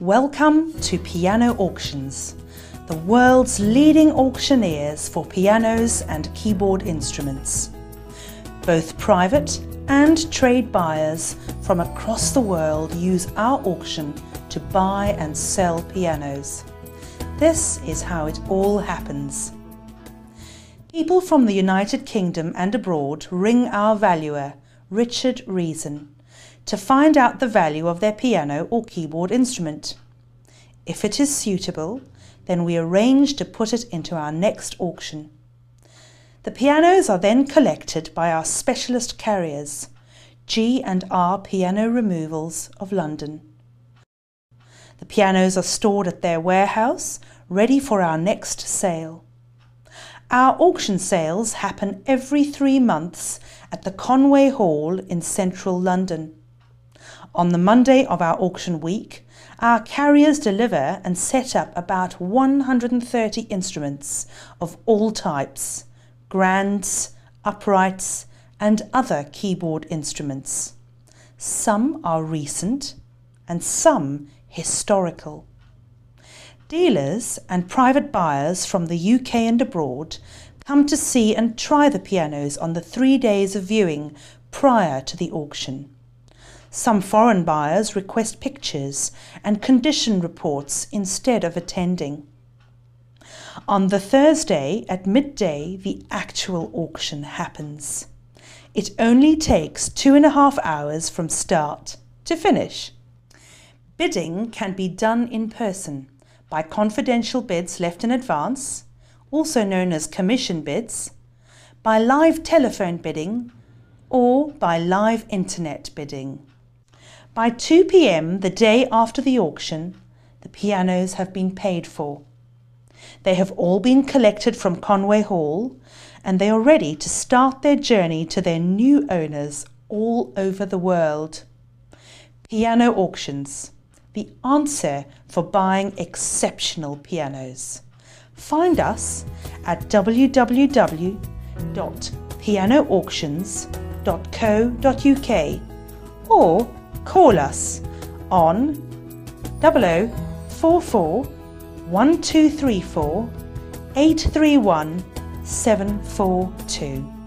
Welcome to Piano Auctions, the world's leading auctioneers for pianos and keyboard instruments. Both private and trade buyers from across the world use our auction to buy and sell pianos. This is how it all happens. People from the United Kingdom and abroad ring our valuer, Richard Reason, to find out the value of their piano or keyboard instrument. If it is suitable, then we arrange to put it into our next auction. The pianos are then collected by our specialist carriers, G and R Piano Removals of London. The pianos are stored at their warehouse, ready for our next sale. Our auction sales happen every 3 months at the Conway Hall in central London. On the Monday of our auction week, our carriers deliver and set up about 130 instruments of all types: grands, uprights and other keyboard instruments. Some are recent and some historical. Dealers and private buyers from the UK and abroad come to see and try the pianos on the 3 days of viewing prior to the auction. Some foreign buyers request pictures and condition reports instead of attending. On the Thursday at midday, the actual auction happens. It only takes 2.5 hours from start to finish. Bidding can be done in person by confidential bids left in advance, also known as commission bids, by live telephone bidding, or by live internet bidding. By 2 p.m. the day after the auction, the pianos have been paid for. They have all been collected from Conway Hall and they are ready to start their journey to their new owners all over the world. Piano auctions, the answer for buying exceptional pianos. Find us at www.pianoauctions.co.uk or call us on 0044 1234 831 742.